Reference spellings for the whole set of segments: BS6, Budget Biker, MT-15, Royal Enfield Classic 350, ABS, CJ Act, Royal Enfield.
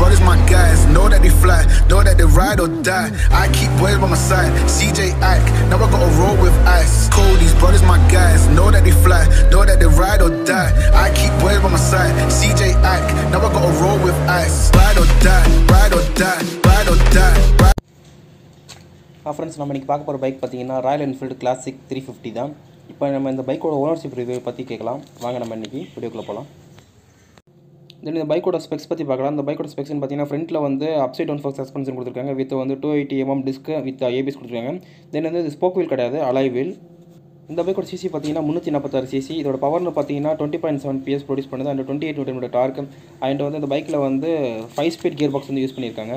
brothers, my guys, know that they fly, know that they ride or die. I keep boys by my side, CJ Act, now I gotta roll with ice. Cody's brothers, my guys, know that they fly, know that they ride or die. I keep boys by my side, CJ Act, now I gotta roll with ice. Ride or die, ride or die, ride or die, ride. Hi friends, we are going to bike Royal Enfield Classic 350 தான். இப்போ நம்ம இந்த பைக்கோட ownership review பத்தி கேக்கலாம். வாங்க நம்ம இன்னைக்கு வீடியோக்குள்ள போலாம். தென் இந்த பைக்கோட ஸ்பெக்ஸ் பத்தி பார்க்கலாம். இந்த பைக்கோட ஸ்பெக்ஸ் பார்த்தீங்கன்னா ஃப்ரண்ட்ல வந்து அப்சைட் டவுன் ஃபோக் சஸ்பென்ஷன் கொடுத்திருக்காங்க. வித் வந்து 280mm டிஸ்க் வித் ABS கொடுத்திருக்காங்க. தென் வந்து இது ஸ்போக் வீல் கிடையாது, அலாய் வீல். இந்த பைக்கோட சிசி பார்த்தீங்கன்னா 346cc. இதோட பவர்னு பார்த்தீங்கன்னா 20.7 PS ப்ரொடியூஸ் பண்ணுது. And 28 Nm torque. அண்ட் வந்து இந்த பைக்ல வந்து 5-speed கியர் பாக்ஸ் வந்து யூஸ் பண்ணியிருக்காங்க.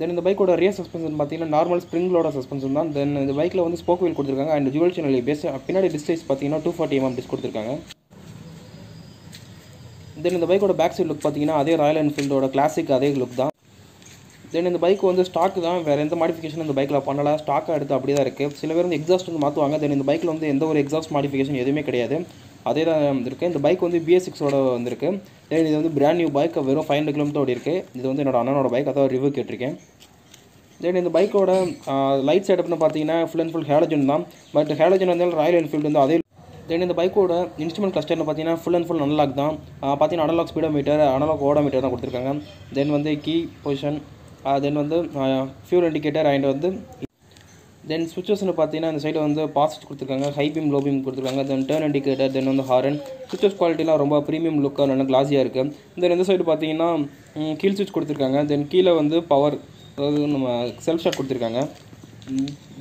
தென் இந்த பைக்கோட ரியர் சஸ்பென்ஷன் பார்த்தீங்கன்னா நார்மல் ஸ்ப்ரிங்லோட சஸ்பென்ஷன் தான். தென் இந்த பைக்கில் வந்து ஸ்போக் வீல் கொடுத்துருக்காங்க. And dual channel base. பின்னாடி டிஸ்க் சைஸ் பார்த்தீங்கன்னா 240mm டிஸ்க் கொடுத்துருக்காங்க. தென் இந்த பைக்கோட பேக் சைட் லுக் பார்த்தீங்கன்னா அதே ராயல் என்ஃபீல்டோட கிளாசிக் அதே லுக் தான். தென் இந்த பைக் வந்து ஸ்டாக் தான், வேறு எந்த மாடிஃபிகேஷன் இந்த பைக்கில் பண்ணலாம். ஸ்டாக்காக எடுத்து அப்படி தான் இருக்குது. சில பேர் வந்து எக்ஸாஸ்ட் வந்து மாற்றுவாங்க. தென் இந்த பைக்கில் வந்து எந்த ஒரு எக்ஸாஸ்ட் மாடிஃபிகேஷன் எதுவுமே கிடையாது, அதே தான் வந்துருக்கு. இந்த பைக் வந்து BS6ஓட வந்திருக்கு. தென் இது வந்து பிராண்ட் நியூ பைக், வெறும் 500 km ஓடி இருக்குது. இது வந்து என்னோட அண்ணனோட பைக், அதான் ரிவ்யூ கேட்டிருக்கேன். தென் இந்த பைக்கோட லைட் செட்டப்னு பார்த்தீங்கன்னா ஃபுல் அண்ட் ஃபுல் ஹேலஜன் தான். பட் ஹேலஜன் வந்தாலும் ராயல் என்ஃபீல்டு வந்து அதே. தென் இந்த பைக்கோட இன்ஸ்ட்ருமெண்ட் கிளஸ்டர்னு பார்த்தீங்கன்னா ஃபுல் அண்ட் ஃபுல் அனலாக் தான். பார்த்தீங்கன்னா அனலாக் ஸ்பீடோமீட்டர், அனலாக் ஓடோமீட்டர் தான் கொடுத்துருக்காங்க. தென் வந்து கீ பொசிஷன், தென் வந்து ஃபியூல் இண்டிகேட்டர், அண்ட் வந்து தென் சுவிட்சஸ்ன்னு பார்த்தீங்கன்னா இந்த சைடு வந்து பாசிட்டிவ் கொடுத்துருக்காங்க, ஹை பீம் லோ பீம் கொடுத்துருக்காங்க. தென் டர்ன் இண்டிகேட்டர், தென் வந்து ஹாரன். சுவிட்சஸ் குவாலிட்டிலாம் ரொம்ப ப்ரீமியம் லுக்காக நல்லா கிளாஸியாக இருக்குது. தென் இந்த சைடு பார்த்தீங்கன்னா கீழ் சுவிட்ச் கொடுத்துருக்காங்க. தென் கீழே வந்து பவர், அதாவது நம்ம செல்ஃப் ஷாட் கொடுத்துருக்காங்க.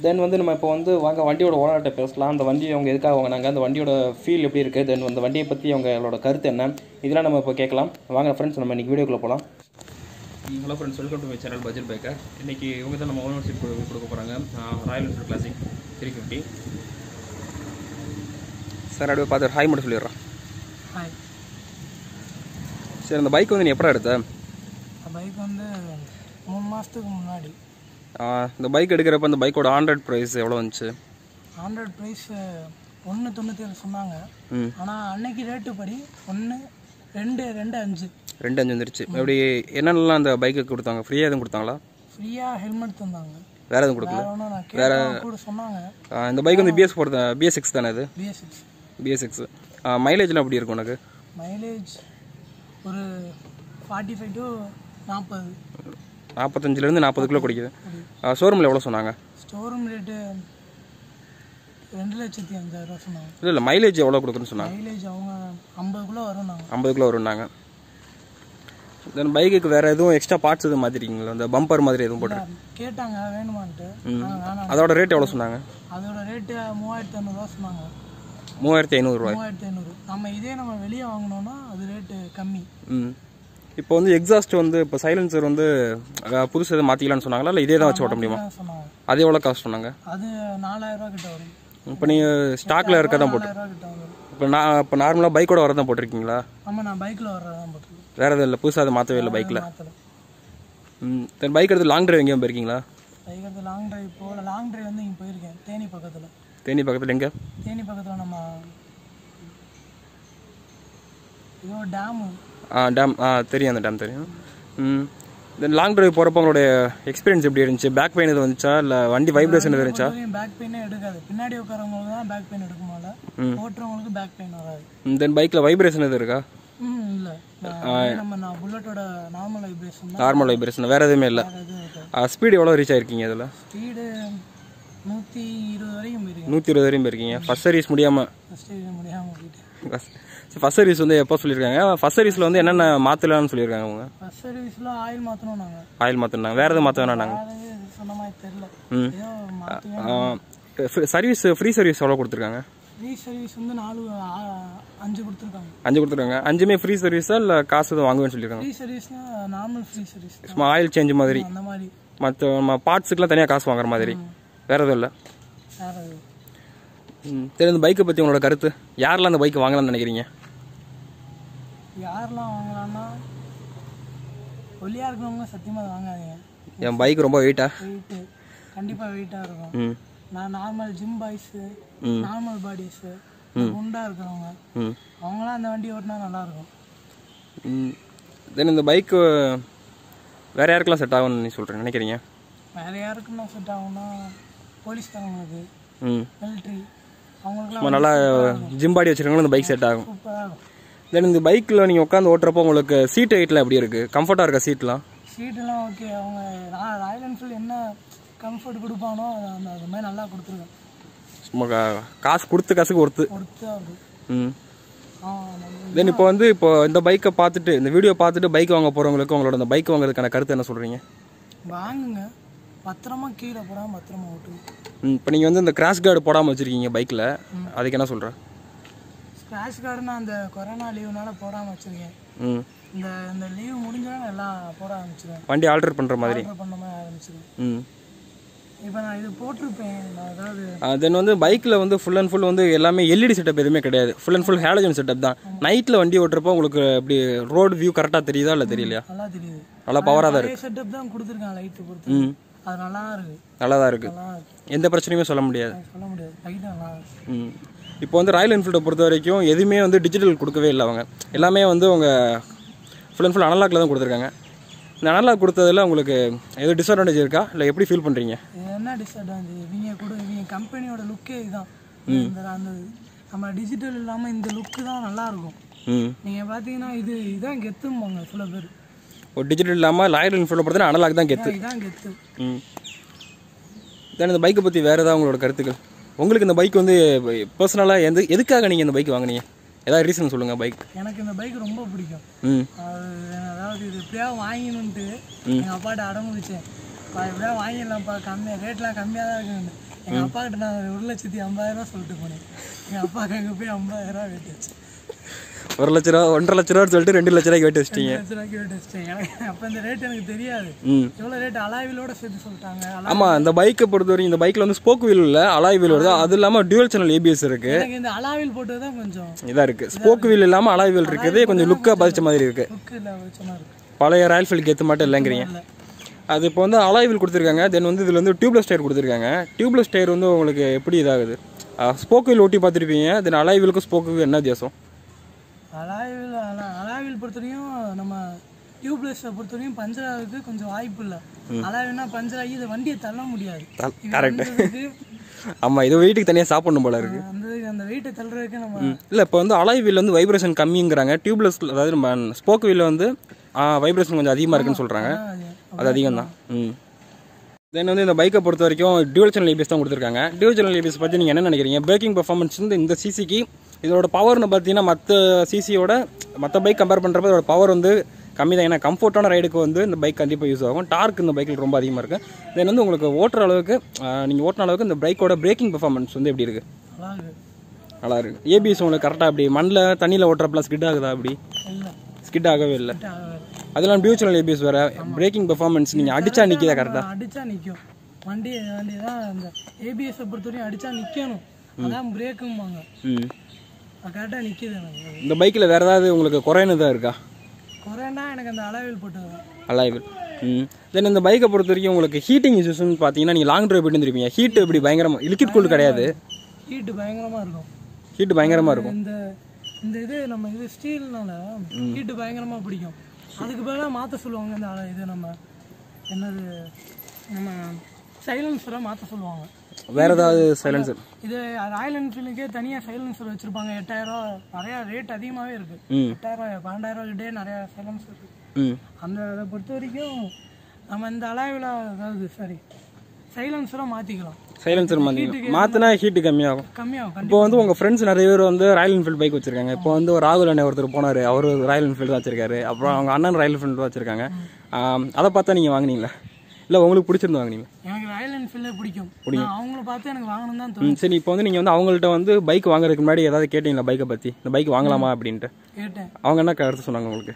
தென் வந்து நம்ம இப்போ வந்து வாங்க வண்டியோட ஓனர்கிட்ட பேசலாம். அந்த வண்டி அவங்க எதுக்காக வாங்கினாங்க, அந்த வண்டியோட ஃபீல் எப்படி இருக்குது, தென் அந்த வண்டியை பற்றி அவங்களோட கருத்து என்ன, இதெல்லாம் நம்ம இப்போ கேட்கலாம். வாங்க ஃப்ரெண்ட்ஸ், நம்ம இன்றைக்கி வீடியோக்குள்ளே போகலாம். Hello friends, welcome to my channel budget biker. இன்றைக்கி இவங்க தான் நம்ம ஓனர்ஷிப் கொடுக்க போகிறாங்க ராயல் என்ஃபீல்டு கிளாசிக் 350. சார் அப்படியே பார்த்து ஹாய் மட்டும் சொல்லிடுறேன். ஹாய் சார், இந்த பைக் வந்து நீ எப்போ எடுத்த? பைக் வந்து 3 மாதத்துக்கு முன்னாடி. இந்த பைக் எடுக்கிறப்ப இந்த பைக்கோட ஆண்ட்ராய்ட் ப்ரைஸ் எவ்வளோ வந்துச்சு? ஆண்ட்ராய்ட் ப்ரைஸ் 1.97 சொன்னாங்க. ஆனால் அன்னைக்கு ரேட்டு படி 1.25 வந்துருச்சு. அப்படி என்னென்னலாம் அந்த பைக்கு கொடுத்தாங்க? ஃப்ரீயாக எதுவும் கொடுத்தாங்களா? ஃப்ரீயாக ஹெல்மெட் தந்தாங்க, வேறு எதுவும் கொடுக்கல. வேறு சொன்னாங்க இந்த பைக் வந்து BS6 தானே? அது BS6. மைலேஜ்லாம் அப்படி இருக்கும் உனக்கு? மைலேஜ் ஒரு 45 to 40, 45-40 கிலோ குடிக்குது. ஷோரூமில் எவ்வளோ சொன்னாங்க? ஷோரூம் ரேட்டு 2,05,000 சொன்னாங்க. இல்லை இல்லை, மைலேஜ் எவ்வளோ கொடுக்குன்னு சொன்னாங்க? மைலேஜ் அவங்க 50 கிலோ வரும், 50 கிலோ வரும்னாங்க. தென் பைக்குக்கு வேற எதுவும் எக்ஸ்ட்ரா பார்ட்ஸ் எதுவும் மாத்திருக்கீங்களா? அந்த பம்பர் மாதிரி எதுவும் போட்டுருக்கு கேட்டாங்க, வேணுமான்ட்டு. அதோட ரேட் எவ்வளோ சொன்னாங்க? அதோட ரேட்டு 3,500 சொன்னாங்க. 3,500. நம்ம இதே நம்ம வெளியே வாங்கினோம்னா அது ரேட்டு கம்மி. இப்போ வந்து எக்ஸாஸ்ட் வந்து இப்போ சைலன்சர் வந்து புதுசு எதுவும் மாற்றிக்கலாம்னு சொன்னாங்களா, இல்லை இதே தான் வச்சு ஓட்ட முடியுமா? அது எவ்வளோ காசு சொன்னாங்க? அது 4,000 கிட்ட வரும். இப்போ நீங்கள் ஸ்டாக்ல இருக்க தான் போட்டு, இப்போ நான் இப்போ நார்மலாக பைக்கோட வரதான் போட்டிருக்கீங்களா? ஆமாம், நான் பைக்கில் வரதான் போட்டிருக்கேன், வேறு எதுவும் இல்லை, புதுசாக அதை மாற்றவே இல்லை பைக்கில். தென் பைக் எடுத்து லாங் ட்ரைவ் எங்கேயும் போயிருக்கீங்களா? பைக் எடுத்து லாங் ட்ரைவ் போகல. லாங் ட்ரைவ் வந்து இங்கே போயிருக்கேன், தேனி பக்கத்தில். தேனி பக்கத்தில் எங்கே? தேனி பக்கத்தில் நம்ம ஏதோ டேமு. டேம் தெரியும், அந்த டேம் தெரியும். தென் லாங் ட்ரைவ் போகிறப்ப உங்களுடைய எக்ஸ்பீரியன்ஸ் எப்படி இருந்துச்சு? பேக் பெயின் எதுவும் வந்துச்சா, இல்லை வண்டி வைப்ரேஷன் எதுவும் இருந்துச்சா? பேக் பெயினே எடுக்காது, பின்னாடி உட்காரவங்களுக்கு தான் பேக் பெயின் எடுக்குமால, ஓட்டுறவங்களுக்கு பேக் பெயின் வராது. தென் பைக்கில் வைப்ரேஷன் எதுவும் இருக்கா? இல்லை, நம்ம புல்லட்டோட நார்மல் வைப்ரேஷன், நார்மல் வைப்ரேஷன், வேறு எதுவுமே இல்லை. ஸ்பீடு எவ்வளோ ரீச் ஆகிருக்கீங்க அதில்? ஸ்பீடு 120 வரைக்கும் போயிருக்கீங்க. 120 வரையும் போயிருக்கீங்க. ஃபர்ஸ்ட் சர்வீஸ் முடியாமல் ஃபர்ஸ்ட் சர்வீஸ் வந்து எப்போ சொல்லியிருக்காங்க? ஃபர்ஸ்ட் சர்வீஸில் வந்து என்னென்ன மாற்றலாம்னு சொல்லியிருக்காங்க அவங்க? ஃபர்ஸ்ட் சர்வீஸில் ஆயில் மாற்றணும். நாங்கள் ஆயில் மாற்றினாங்க, வேறு எதுவும் மாற்ற வேணாம். நாங்கள் சொன்ன மாதிரி தெரில. சர்வீஸ் ஃப்ரீ சர்வீஸ் எவ்வளோ கொடுத்துருக்காங்க? ஃப்ரீ சர்வீஸ் வந்து 4-5 கொடுத்துருக்காங்க. 5 கொடுத்துருக்காங்க. 5மே ஃப்ரீ சர்வீஸா, இல்லை காசு எதுவும் வாங்குவேன்னு சொல்லியிருக்காங்க? ஃப்ரீ சர்வீஸ்னா நார்மல் ஃப்ரீ சர்வீஸ், சும்மா ஆயில் சேஞ்ச் மாதிரி, அந்த மாதிரி. மற்ற நம்ம பார்ட்ஸுக்குலாம் தனியாக காசு வாங்குற மாதிரி, வேறு எதுவும் இல்லை. சரி, இந்த பைக்கை பற்றி உங்களோட கருத்து? யாரெல்லாம் அந்த பைக் வாங்கலாம்னு நினைக்கிறீங்க? யாரெல்லாம் வாங்கலாம்னா ஒல்லியாக இருக்கிறவங்க சத்தியமாக வாங்காதீங்க. என் பைக் ரொம்ப வெயிட்டு, கண்டிப்பாக வெயிட்டாக இருக்கும். நான் normal gym boys, normal bodies, குண்டாக இருக்கிறவங்க அவங்களாம் அந்த வண்டி ஓட்டினா நல்லாயிருக்கும். தென் இந்த பைக்கு வேறு யாருக்கெல்லாம் செட் ஆகும்னு நீ சொல்கிறேன் நினைக்கிறீங்க? வேறு யாருக்குன்னா செட் ஆகும்னா போலீஸ் தான் அது மிலிட்ரி அவங்களுக்குலாம் நல்லா ஜிம் பாடி வச்சுருக்காங்களா அந்த பைக் செட் ஆகும். தென் இந்த பைக்கில் நீங்கள் உட்காந்து ஓட்டுறப்போ உங்களுக்கு சீட் ஹைட்லாம் எப்படி இருக்குது? கம்ஃபர்ட்டாக இருக்கா சீட்லாம்? சீட்டெல்லாம் ஓகே. அவங்க ராயல் என்ஃபீல்டு என்ன கம்ஃபர்ட் கொடுப்பானோ அந்த அது மாதிரி நல்லா கொடுத்துருக்கேன். காசு கொடுத்து காசுக்கு ஒருத்து. ம். தென் இப்போ வந்து இப்போ இந்த பைக்கை பார்த்துட்டு இந்த வீடியோ பார்த்துட்டு பைக் வாங்க போகிறவங்களுக்கு உங்களோட அந்த பைக் வாங்குறதுக்கான கருத்து என்ன சொல்கிறீங்க? வாங்குங்க, பத்திரமா கீழே போடாமல் பத்திரமா ஓட்டு. ம். இப்போ நீங்கள் வந்து இந்த கிராஷ் கார்டு போடாமல் வச்சுருக்கீங்க பைக்கில், அதுக்கு என்ன சொல்கிறேன்? கிராஷ் கார்டுனா அந்த கொரோனா லீவுனால போடாமல் வச்சுருக்கேன். ம். இந்த இந்த லீவு முடிஞ்சாலும் எல்லாம் போட ஆரம்பிச்சிருக்கேன். வண்டி ஆல்டர் பண்ணுற மாதிரி ஆரம்பிச்சிருக்கேன். ம். இப்போ நான் இது போட்டிருப்பேன். அதாவது தென் வந்து பைக்கில் வந்து ஃபுல் அண்ட் ஃபுல் வந்து எல்லாமே எல்இடி செட்டப் எதுவுமே கிடையாது. Full and full halogen setup தான். நைட்டில் வண்டி ஓட்டுறப்போ உங்களுக்கு இப்படி ரோடு வியூ கரெக்டாக தெரியுதா இல்லை தெரியலையா? நல்லா தெரியுது. நல்லா பவராக தான் இருக்குது. செட்டப் தான் கொடுத்துருக்காங்க லைட்டு பொறுத்து. ம். அது நல்லா இருக்குது. நல்லா தான் இருக்குது. எந்த பிரச்சனையுமே சொல்ல முடியாது. சொல்ல முடியாது. லைட்டு நல்லா இருக்குது. ம். இப்போ வந்து ராயல் என்ஃபீல்டை பொறுத்த வரைக்கும் எதுவுமே வந்து டிஜிட்டல் கொடுக்கவே இல்லை. அவங்க எல்லாமே வந்து அவங்க ஃபுல் அண்ட் ஃபுல் அனலாக்கில் தான் கொடுத்துருக்காங்க. இந்த நல்லா கொடுத்ததில் உங்களுக்கு ஏதோ டிஸ்அட்வான்டேஜ் இருக்கா இல்லை எப்படி ஃபீல் பண்ணுறீங்க? என்ன டிஸ்அட்வான்டேஜ் இவங்க கூட இவங்க கம்பெனியோட லுக்கே இதுதான். அந்த நம்ம டிஜிட்டல் இல்லாமல் இந்த லுக்கு தான் நல்லாயிருக்கும். ம். நீங்கள் பார்த்தீங்கன்னா இது இதுதான் கெத்தும்பாங்க சில பேர். ஒரு டிஜிட்டல் இல்லாமல் ராயல் என்ஃபீல்டை பார்த்தீங்கன்னா அனலாக் தான் கெத்து. இதுதான் கெத்து. ம். தென் இந்த பைக்கை பற்றி வேறு ஏதாவது உங்களோட கருத்துக்கள்? உங்களுக்கு இந்த பைக் வந்து பர்சனலாக எதுக்காக நீங்கள் இந்த பைக் வாங்கினீங்க? ஏதாவது ரீசன் சொல்லுங்கள். பைக் எனக்கு இந்த பைக் ரொம்ப பிடிக்கும். ம். அதாவது இது எப்படியாக வாங்கணுன்ட்டு எங்கள் அப்பாட்ட அடம்பிடிச்சேன். எப்படியா வாங்கிடலாம்ப்பா, கம்மியாக ரேட்லாம் கம்மியாக தான் இருக்குன்னு எங்கள் அப்பா கிட்ட நான் 1,50,000 சொல்லிட்டு போனேன். எங்கள் அப்பாவுக்கு அங்கே போய் 50,000 வெயிட்டு வச்சு 1,00,000 1,50,000 சொல்லிட்டு 2,00,000 வெயிட்டு வச்சுட்டீங்க. 2,00,000 வெயிட்டு வச்சுட்டேன். எனக்கு அப்போ இந்த ரேட் எனக்கு தெரியாது. ம். எவ்வளோ ரேட் அலாய்விலோட சேர்த்து சொல்லிட்டாங்க. ஆமாம். இந்த பைக்கை பொறுத்த வரைக்கும் இந்த பைக்கில் வந்து ஸ்போக் வீல் இல்லை, அலாய்வில் வருது. அது இல்லாமல் டியூவல் சேனல் ஏபிஎஸ் இருக்குது. எனக்கு இந்த அலாய்வில் போட்டது தான் கொஞ்சம் இதாக இருக்குது. ஸ்போக் வீல் இல்லாமல் அலாய்வில் இருக்குது. கொஞ்சம் லுக்காக பதிச்ச மாதிரி இருக்குது. பழைய ராயல் என்ஃபீல்டுக்கு ஏற்ற மாட்டேன் இல்லைங்கிறீங்க. அது இப்போ வந்து அலாய்வில் கொடுத்துருக்காங்க. தென் வந்து இதில் வந்து டியூப்லெஸ் டயர் கொடுத்துருக்காங்க. டியூப்லெஸ் டயர் வந்து உங்களுக்கு எப்படி இதாகுது? ஸ்போக் வீல் ஓட்டி பார்த்துருப்பீங்க. தென் அலாய்விலுக்கும் ஸ்போக்கு என்ன வித்தியாசம்? அலாய்வில் அலாய்வில் பொறுத்தவரையும் நம்ம டியூப்லெஸை பொறுத்தவரையும் பஞ்சர் ஆகுது கொஞ்சம் வாய்ப்பு இல்லை. அலாய்வில்னா பஞ்சர் ஆகி இதை வண்டியை தள்ள முடியாது. கரெக்டு. ஆமாம். இது வெயிட்டுக்கு தனியாக சாப்பிடணும் போல இருக்குது. அந்த வெயிட்டை தள்ளுறதுக்கு நம்ம இல்லை. இப்போ வந்து அலாய்வில் வந்து வைப்ரேஷன் கம்மிங்கிறாங்க. டியூப்லெஸ் அதாவது நம்ம ஸ்போக் வீலில் வந்து வைப்ரேஷன் கொஞ்சம் அதிகமாக இருக்குன்னு சொல்கிறாங்க. அது அதிகம் தான். ம். தென் வந்து இந்த பைக்கை பொறுத்த வரைக்கும் டியூவல் சேனல் ஏபிஎஸ் தான் கொடுத்துருக்காங்க. டியூவல் சேனல் ஏபிஎஸ் பற்றி நீங்கள் என்ன நினைக்கிறீங்க? பிரேக்கிங் பர்ஃபார்மன்ஸ் வந்து இந்த சிசிக்கு இதோட பவர்னு பார்த்தீங்கன்னா மற்ற சிசியோட மற்ற பைக் கம்பேர் பண்ணுறப்ப இதோட பவர் வந்து கம்மி தான். ஏன்னா கம்ஃபர்ட்டான ரைடுக்கு வந்து இந்த பைக் கண்டிப்பாக யூஸ் ஆகும். டார்க் இந்த பைக்கில் ரொம்ப அதிகமாக இருக்குது. தென் வந்து உங்களுக்கு ஓட்டுற அளவுக்கு நீங்கள் ஓட்டுற அளவுக்கு இந்த பைக்கோட பிரேக்கிங் பர்ஃபார்மன்ஸ் வந்து எப்படி இருக்குது? நல்லா இருக்குது. ஏபிஎஸ் உங்களுக்கு கரெக்டாக அப்படி மண்ணில் தண்ணியில் ஓட்டுறப்பெல்லாம் ஸ்கிட் ஆகுதா? அப்படி ஸ்கிட் ஆகவே இல்லை. அதெல்லாம் டியூச்சனல் ஏபிஎஸ் வேறு. பிரேக்கிங் பர்ஃபார்மன்ஸ் நீங்கள் அடித்தா நிற்கிதா? கரெக்டாக அடித்தா நிற்கும் வண்டி. வண்டி தான் அந்த ஏபிஎஸை பொறுத்தவரையும் அடித்தா நிற்கணும். அதான் பிரேக்கும்பாங்க. ம். கரெக்டாக நிற்கிது. இந்த பைக்கில் வேறு ஏதாவது உங்களுக்கு குறையினதாக இருக்கா? குறைனா எனக்கு அந்த அலாய்வில் போட்டு அலாய்வில். ம். தென் இந்த பைக்கை பொறுத்த வரைக்கும் உங்களுக்கு ஹீட்டிங் இஷ்யூஸ்ன்னு பார்த்தீங்கன்னா நீங்கள் லாங் ட்ரைவ் போயிட்டு இருப்பீங்க. ஹீட்டு இப்படி பயங்கரமாக லிக்விட் கூல் கிடையாது. ஹீட்டு பயங்கரமாக இருக்கும். ஹீட்டு பயங்கரமாக இருக்கும். இந்த இந்த இது நம்ம இது ஸ்டீல்னால ஹீட்டு பயங்கரமாக பிடிக்கும். அதுக்கு பிறகு மாற்ற சொல்லுவாங்க. இந்த இது நம்ம என்னது நம்ம சைலன்ஸராக மாற்ற சொல்லுவாங்க. வேறு ஏதாவது சைலன்ஸர் இது ராயல் என்ஃபீல்டுக்கே தனியாக சைலன்ஸர் வச்சுருப்பாங்க. 8,000 நிறையா ரேட் அதிகமாகவே இருக்குது. 8,000 12,000 கிட்டே நிறையா சைலன்ஸர் இருக்குது. அந்த அதை பொறுத்த வரைக்கும் நம்ம இந்த அலாய்வில் அதாவது சரி சைலன்ஸராக மாற்றிக்கலாம். சைலன்ஸர் மாற்றினா ஹீட்டு கம்மியாகும். கம்மியாகும். இப்போ வந்து உங்கள் ஃப்ரெண்ட்ஸ் நிறைய பேர் வந்து ராயல் என்ஃபீல்டு பைக் வச்சுருக்காங்க. இப்போ வந்து ஒரு ராகுல் அண்ணன் ஒருத்தர் போனார். அவர் ராயல் என்ஃபீல்டு தான் வச்சுருக்காரு. அப்புறம் அவங்க அண்ணன் ராயல் என்ஃபீல்டு தான் வச்சுருக்காங்க. அதை பார்த்தா நீங்கள் வாங்கினீங்களா இல்லை உங்களுக்கு பிடிச்சிருந்து வாங்கினீங்க? எனக்கு ராயல் என்ஃபீல்டே பிடிக்கும். அவங்கள பார்த்து எனக்கு வாங்கணும் தான் தோணும். சரி. இப்போ வந்து நீங்கள் வந்து அவங்கள்ட்ட வந்து பைக் வாங்குறதுக்கு முன்னாடி ஏதாவது கேட்டீங்களா பைக்கை பற்றி? இந்த பைக் வாங்கலாமா அப்படின்ட்டு கேட்டேன். அவங்க என்ன கருத்து சொன்னாங்க உங்களுக்கு?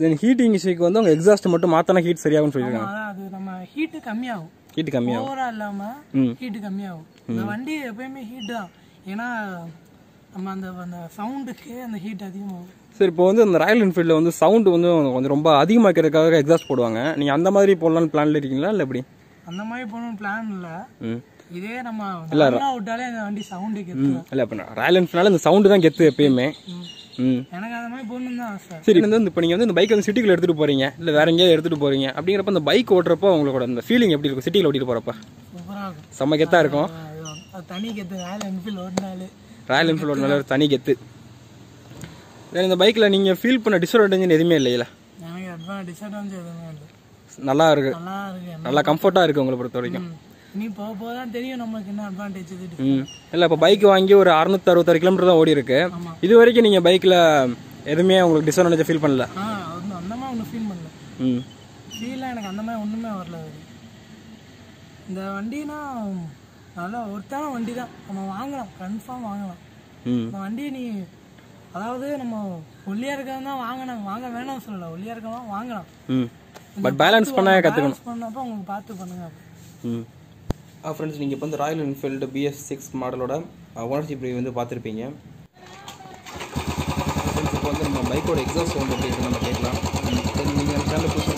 தென் ஹீட்டிங் இஷ்யூக்கு வந்து அவங்க எக்ஸாஸ்ட் மட்டும் மாற்றினா ஹீட் சரியாகும்னு சொல்லியிருக்காங்க. அது நம்ம ஹீட்டு கம்மியாகும். ஹீட் கம்மியா ஆகும். ஓவரா இல்லாம ஹீட் கம்மியா ஆகும். இந்த வண்டி எப்பவுமே ஹீட் தான். ஏனா நம்ம அந்த சவுண்டுக்கு அந்த ஹீட் அதிகமா ஆகும். சரி, இப்போ வந்து இந்த ராயல் என்ஃபீல்டில் வந்து சவுண்டு வந்து கொஞ்சம் ரொம்ப அதிகமாக இருக்கிறதுக்காக எக்ஸாஸ்ட் போடுவாங்க. நீங்கள் அந்த மாதிரி போடலான்னு பிளானில் இருக்கீங்களா இல்லை எப்படி? அந்த மாதிரி போடணும்னு பிளான் இல்லை. இதே நம்ம விட்டாலே அந்த வண்டி சவுண்டு கெத்து இல்லை. இப்போ ராயல் என்ஃபீல்டால இந்த சவுண்டு தான் கெத்து எப்பயுமே. எனக்கு அந்த மாதிரி போகணுன்னு தான் சார். சரி, வந்து இப்போ நீங்கள் வந்து இந்த பைக்கை வந்து சிட்டிக்குள்ளே எடுத்துகிட்டு போகிறீங்க இல்லை வேறு எங்கேயாவது எடுத்துகிட்டு போகிறீங்க அப்படிங்கிறப்ப அந்த பைக் ஓட்டுறப்போ உங்களோட அந்த ஃபீலிங் எப்படி இருக்கும்? சிட்டியில் ஓட்டிகிட்டு போகிறப்ப சூப்பராக இருக்கும், செம்ம கெத்தாக இருக்கும். தனி கெத்து ராயல் என்ஃபீல்டு ஓட்டினாலே, ராயல் என்ஃபீல்டு ஓட்டினாலே ஒரு தனி கெத்து. இந்த பைக்கில் நீங்கள் ஃபீல் பண்ண டிஸ்அட்வான்டேஜ் எதுவுமே இல்லையில? எனக்கு அட்வான்டேஜ் டிஸ்அட்வான்டேஜ் எதுவுமே இல்லை. நல்லா இருக்குது, நல்லா கம்ஃபர்ட்டாக இருக்குது உங்களை பொறுத்த வரைக்கும். நீ போக போக தான் தெரியும் நமக்கு என்ன அட்வான்டேஜ் இது. இல்லை, இப்போ பைக் வாங்கி ஒரு 666 கிலோமீட்டர் தான் ஓடி இருக்கு. இது வரைக்கும் நீங்கள் பைக்கில் எதுவுமே உங்களுக்கு டிஸ்அட்வான்டேஜ் ஃபீல் பண்ணல? அந்த மாதிரி ஒன்றும் ஃபீல் பண்ணல. ஃபீலாக எனக்கு அந்த மாதிரி ஒன்றுமே வரல. இந்த வண்டினா நல்லா ஒருத்தான வண்டி தான், நம்ம வாங்கலாம், கன்ஃபார்ம் வாங்கலாம். இந்த வண்டி நீ அதாவது நம்ம ஒல்லியா இருக்கவங்க தான் வாங்கணும், வாங்க வேணாம்னு சொல்லல, ஒல்லியா இருக்கவங்க வாங்கலாம், பட் பேலன்ஸ் பண்ண கத்துக்கணும். பண்ணப்ப உங்களுக்கு பார்த்து பண்ணுங்க. ஃப்ரெண்ட்ஸ், நீங்கள் இப்போ வந்து ராயல் என்ஃபீல்டு BS6 மாடலோட ஓனர்ஷிப் ரிவ்யூ வந்து பார்த்துருப்பீங்க. இப்போ வந்து நம்ம பைக்கோட எக்ஸாஸ்ட் சவுண்ட் எப்படி இருக்குன்னு நம்ம கேட்கலாம். நீங்கள் சேனல்